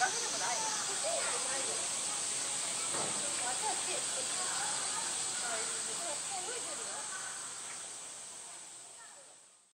バカでもないよ。